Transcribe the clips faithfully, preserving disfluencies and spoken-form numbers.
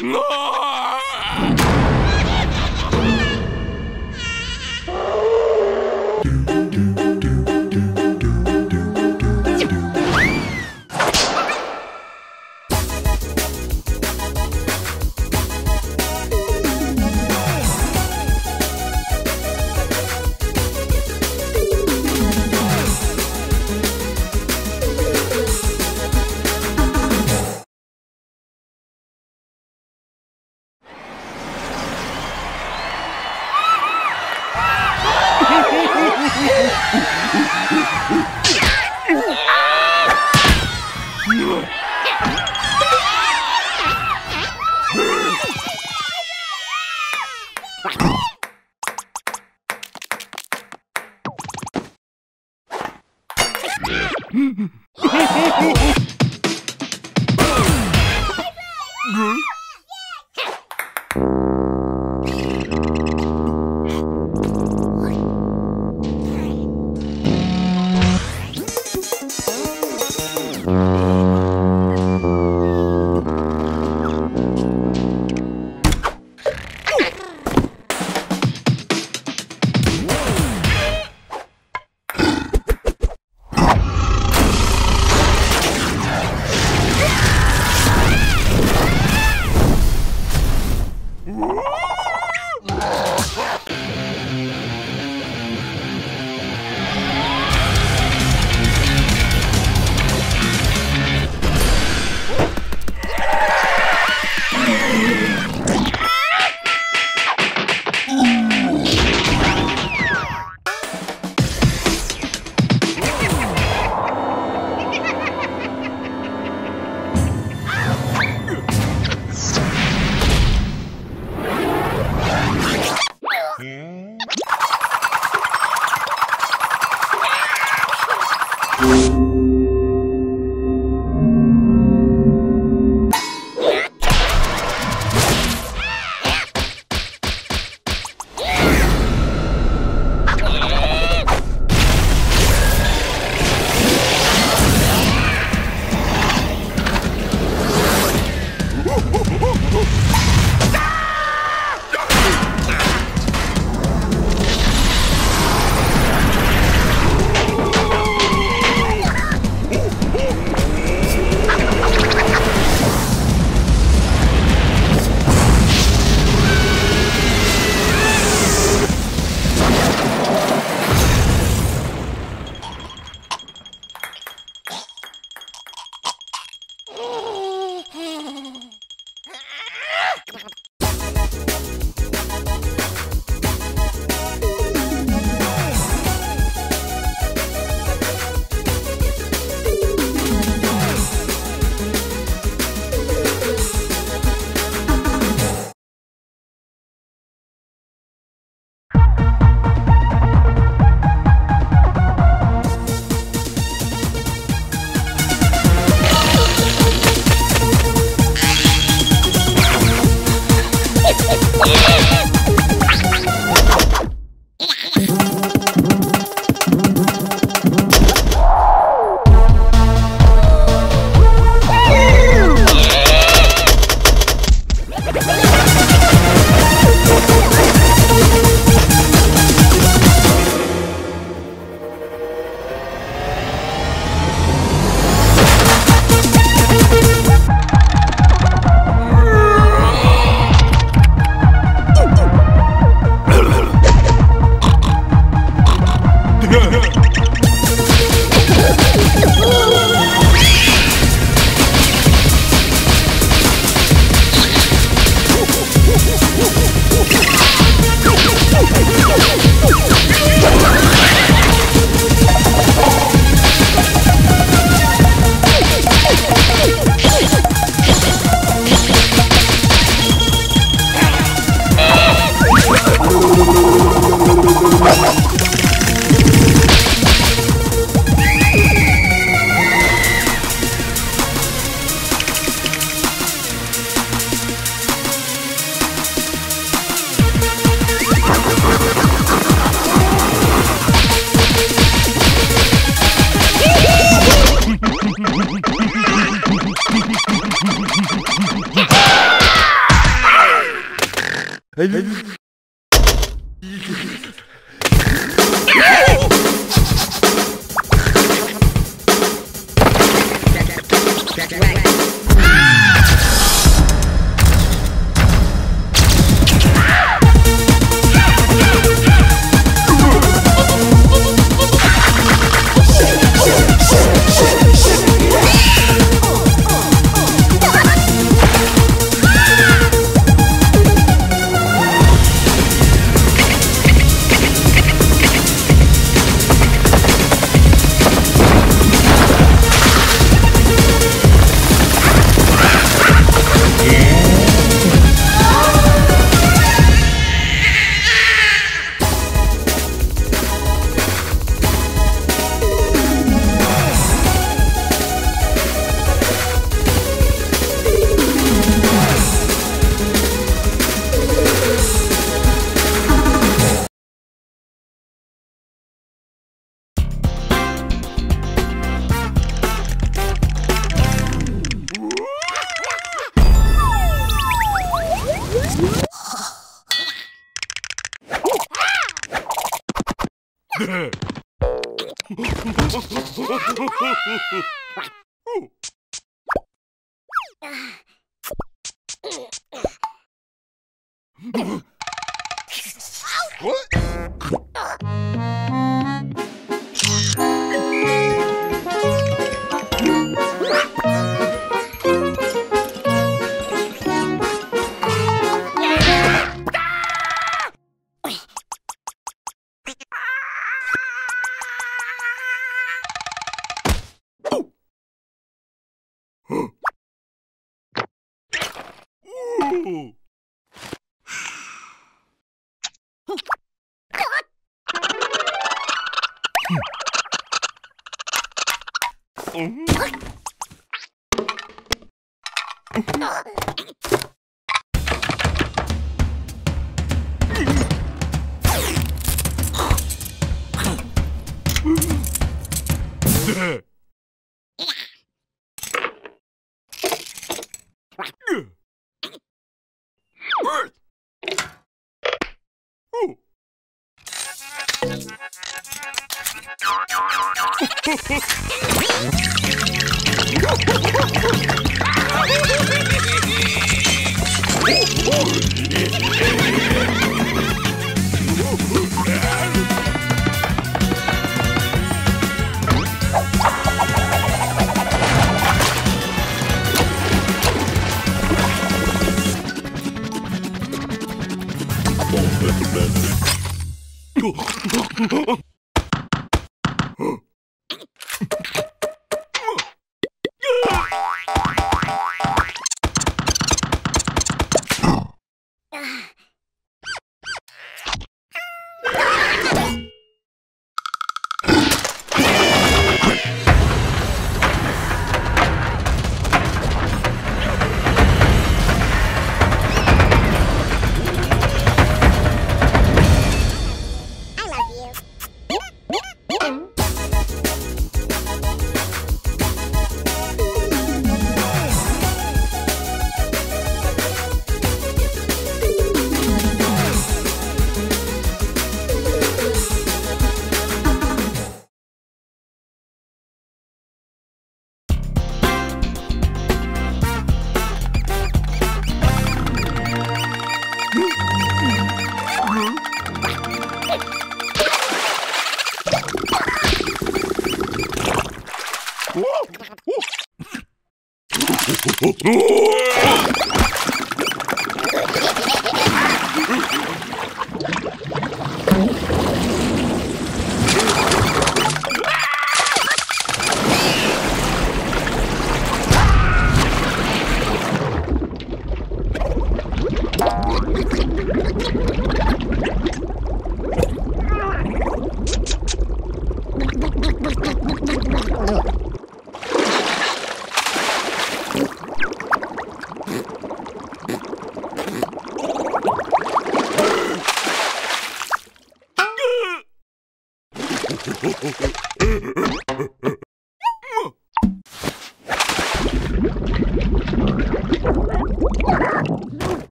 No!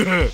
네.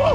Whoa!